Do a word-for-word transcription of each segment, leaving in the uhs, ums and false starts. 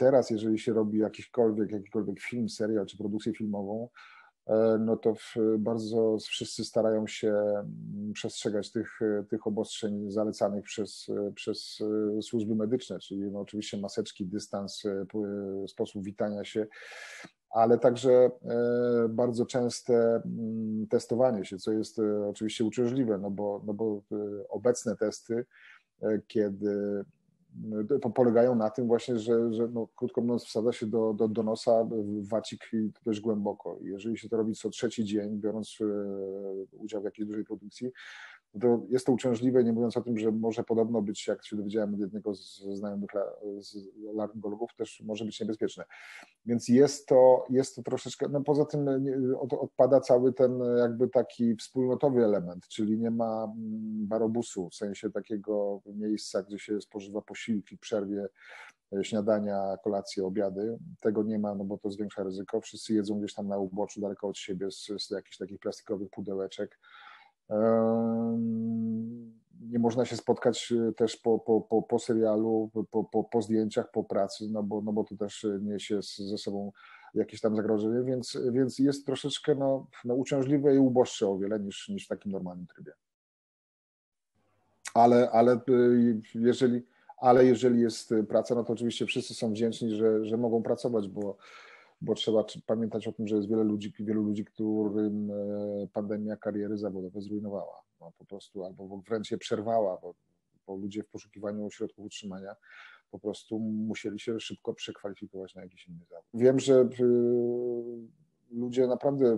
teraz, jeżeli się robi jakikolwiek, jakikolwiek film, serial czy produkcję filmową, no to w, bardzo wszyscy starają się przestrzegać tych, tych obostrzeń zalecanych przez, przez służby medyczne, czyli no oczywiście maseczki, dystans, sposób witania się, ale także bardzo częste testowanie się, co jest oczywiście uciążliwe, no bo, no bo obecne testy, kiedy polegają na tym właśnie, że, że no, krótko mówiąc, wsadza się do, do, do nosa wacik i to dość głęboko. Jeżeli się to robi co trzeci dzień, biorąc udział w jakiejś dużej produkcji, to jest to uciążliwe, nie mówiąc o tym, że może podobno być, jak się dowiedziałem od jednego z znajomych laryngologów, też może być niebezpieczne. Więc jest to, jest to troszeczkę, no poza tym odpada cały ten jakby taki wspólnotowy element, czyli nie ma barobusu, w sensie takiego miejsca, gdzie się spożywa posiłki, przerwie, śniadania, kolacje, obiady. Tego nie ma, no bo to zwiększa ryzyko. Wszyscy jedzą gdzieś tam na uboczu, daleko od siebie, z, z jakichś takich plastikowych pudełeczek. Nie można się spotkać też po, po, po, po serialu, po, po, po zdjęciach, po pracy, no bo, no bo to też niesie ze sobą jakieś tam zagrożenie, więc, więc jest troszeczkę no, no uciążliwe i uboższe o wiele niż, niż w takim normalnym trybie. Ale, ale, jeżeli, ale jeżeli jest praca, no to oczywiście wszyscy są wdzięczni, że, że mogą pracować, bo bo trzeba pamiętać o tym, że jest wiele ludzi, wielu ludzi, którym pandemia kariery zawodowe zrujnowała, no po prostu, albo wręcz je przerwała, bo, bo ludzie w poszukiwaniu środków utrzymania po prostu musieli się szybko przekwalifikować na jakiś inny zawód. Wiem, że ludzie naprawdę,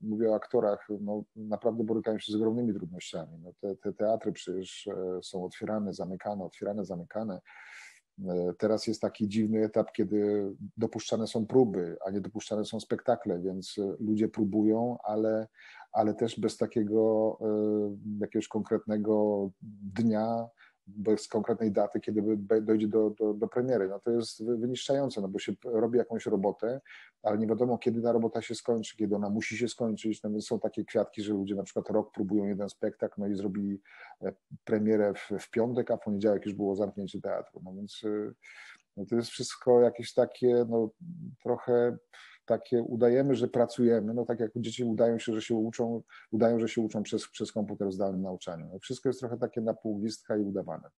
mówię o aktorach, no naprawdę borykają się z ogromnymi trudnościami. No te, te teatry przecież są otwierane, zamykane, otwierane, zamykane. Teraz jest taki dziwny etap, kiedy dopuszczane są próby, a nie dopuszczane są spektakle, więc ludzie próbują, ale, ale też bez takiego jakiegoś konkretnego dnia, bez konkretnej daty, kiedy dojdzie do, do, do premiery. No to jest wyniszczające, no bo się robi jakąś robotę, ale nie wiadomo, kiedy ta robota się skończy, kiedy ona musi się skończyć. No więc są takie kwiatki, że ludzie na przykład rok próbują jeden spektakl, no i zrobili premierę w, w piątek, a w poniedziałek już było zamknięcie teatru. No więc no to jest wszystko jakieś takie, no trochę takie udajemy, że pracujemy, no tak jak dzieci udają się, że się uczą, udają, że się uczą przez, przez komputer w zdalnym nauczaniu. Wszystko jest trochę takie na pół gwizdka i udawane.